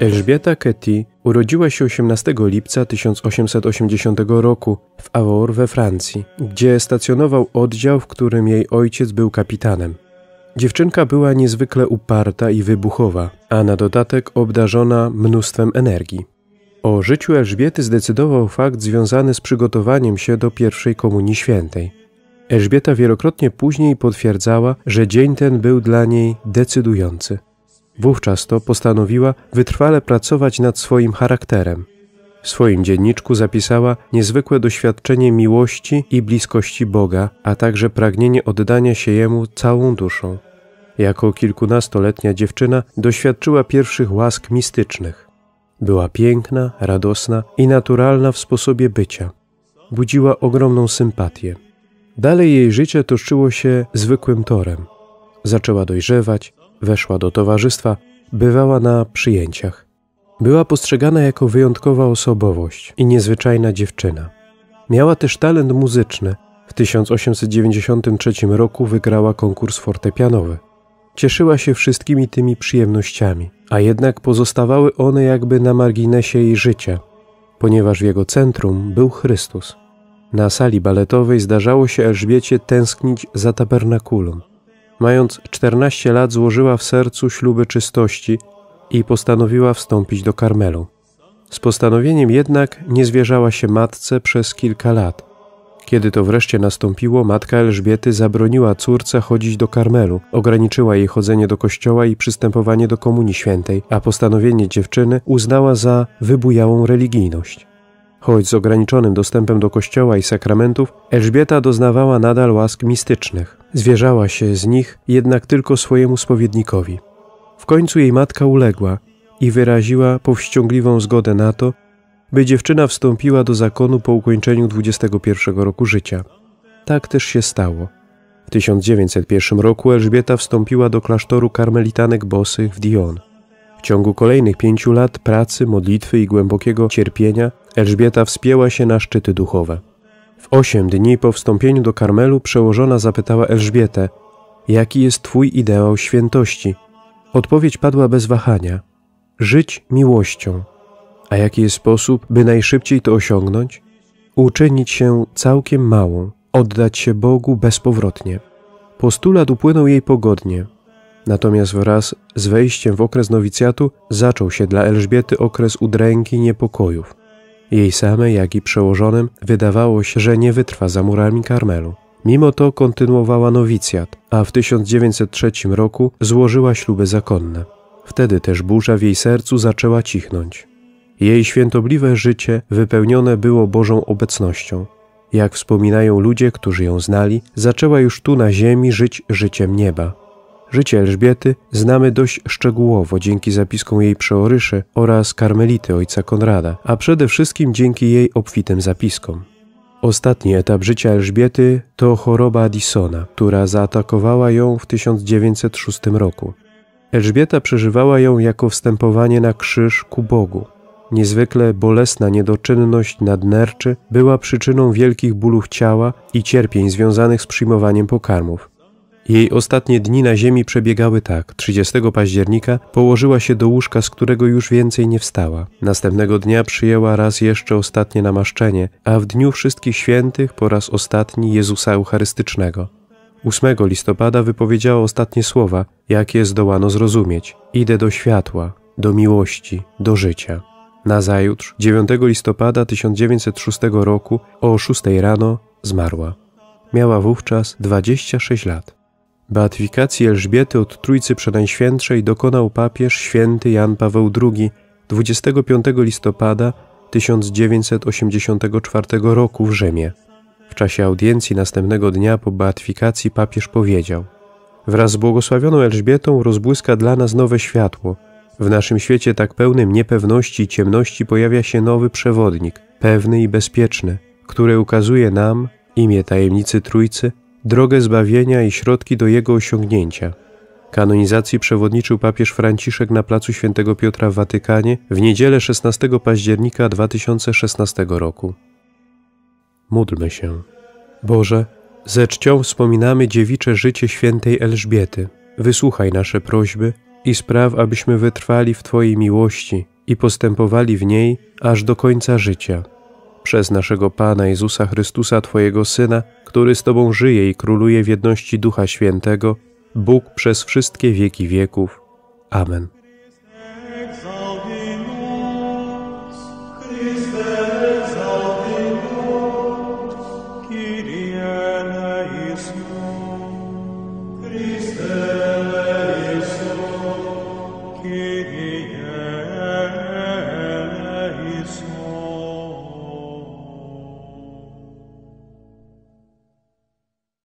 Elżbieta Ketty urodziła się 18 lipca 1880 roku w Avor we Francji, gdzie stacjonował oddział, w którym jej ojciec był kapitanem. Dziewczynka była niezwykle uparta i wybuchowa, a na dodatek obdarzona mnóstwem energii. O życiu Elżbiety zdecydował fakt związany z przygotowaniem się do pierwszej Komunii Świętej. Elżbieta wielokrotnie później potwierdzała, że dzień ten był dla niej decydujący. Wówczas to postanowiła wytrwale pracować nad swoim charakterem. W swoim dzienniczku zapisała niezwykłe doświadczenie miłości i bliskości Boga, a także pragnienie oddania się Jemu całą duszą. Jako kilkunastoletnia dziewczyna doświadczyła pierwszych łask mistycznych. Była piękna, radosna i naturalna w sposobie bycia. Budziła ogromną sympatię. Dalej jej życie toczyło się zwykłym torem. Zaczęła dojrzewać, weszła do towarzystwa, bywała na przyjęciach. Była postrzegana jako wyjątkowa osobowość i niezwyczajna dziewczyna. Miała też talent muzyczny. W 1893 roku wygrała konkurs fortepianowy. Cieszyła się wszystkimi tymi przyjemnościami, a jednak pozostawały one jakby na marginesie jej życia, ponieważ w jego centrum był Chrystus. Na sali baletowej zdarzało się Elżbiecie tęsknić za tabernakulum. Mając 14 lat złożyła w sercu śluby czystości i postanowiła wstąpić do Karmelu. Z postanowieniem jednak nie zwierzała się matce przez kilka lat. Kiedy to wreszcie nastąpiło, matka Elżbiety zabroniła córce chodzić do Karmelu, ograniczyła jej chodzenie do kościoła i przystępowanie do Komunii Świętej, a postanowienie dziewczyny uznała za wybujałą religijność. Choć z ograniczonym dostępem do kościoła i sakramentów, Elżbieta doznawała nadal łask mistycznych. Zwierzała się z nich jednak tylko swojemu spowiednikowi. W końcu jej matka uległa i wyraziła powściągliwą zgodę na to, by dziewczyna wstąpiła do zakonu po ukończeniu 21 roku życia. Tak też się stało. W 1901 roku Elżbieta wstąpiła do klasztoru karmelitanek bosych w Dijon. W ciągu kolejnych 5 lat pracy, modlitwy i głębokiego cierpienia Elżbieta wspięła się na szczyty duchowe. W 8 dni po wstąpieniu do Karmelu przełożona zapytała Elżbietę: jaki jest twój ideał świętości? Odpowiedź padła bez wahania: żyć miłością. A jaki jest sposób, by najszybciej to osiągnąć? Uczynić się całkiem małą, oddać się Bogu bezpowrotnie. Postulat upłynął jej pogodnie. Natomiast wraz z wejściem w okres nowicjatu zaczął się dla Elżbiety okres udręki i niepokojów. Jej samej, jak i przełożonym wydawało się, że nie wytrwa za murami Karmelu. Mimo to kontynuowała nowicjat, a w 1903 roku złożyła śluby zakonne. Wtedy też burza w jej sercu zaczęła cichnąć. Jej świętobliwe życie wypełnione było Bożą obecnością. Jak wspominają ludzie, którzy ją znali, zaczęła już tu na ziemi żyć życiem nieba. Życie Elżbiety znamy dość szczegółowo dzięki zapiskom jej przeoryszy oraz karmelity ojca Konrada, a przede wszystkim dzięki jej obfitym zapiskom. Ostatni etap życia Elżbiety to choroba Addisona, która zaatakowała ją w 1906 roku. Elżbieta przeżywała ją jako wstępowanie na krzyż ku Bogu. Niezwykle bolesna niedoczynność nadnerczy była przyczyną wielkich bólów ciała i cierpień związanych z przyjmowaniem pokarmów. Jej ostatnie dni na ziemi przebiegały tak. 30 października położyła się do łóżka, z którego już więcej nie wstała. Następnego dnia przyjęła raz jeszcze ostatnie namaszczenie, a w Dniu Wszystkich Świętych po raz ostatni Jezusa Eucharystycznego. 8 listopada wypowiedziała ostatnie słowa, jakie zdołano zrozumieć. Idę do światła, do miłości, do życia. Nazajutrz, 9 listopada 1906 roku o 6 rano zmarła. Miała wówczas 26 lat. Beatyfikacji Elżbiety od Trójcy Przenajświętszej dokonał papież święty Jan Paweł II 25 listopada 1984 roku w Rzymie. W czasie audiencji następnego dnia po beatyfikacji papież powiedział: wraz z błogosławioną Elżbietą rozbłyska dla nas nowe światło. W naszym świecie tak pełnym niepewności i ciemności pojawia się nowy przewodnik, pewny i bezpieczny, który ukazuje nam, imię tajemnicy Trójcy, drogę zbawienia i środki do jego osiągnięcia. Kanonizacji przewodniczył papież Franciszek na Placu Świętego Piotra w Watykanie w niedzielę 16 października 2016 roku. Módlmy się. Boże, ze czcią wspominamy dziewicze życie świętej Elżbiety. Wysłuchaj nasze prośby i spraw, abyśmy wytrwali w Twojej miłości i postępowali w niej aż do końca życia. Przez naszego Pana Jezusa Chrystusa, Twojego Syna, który z Tobą żyje i króluje w jedności Ducha Świętego, Bóg przez wszystkie wieki wieków. Amen.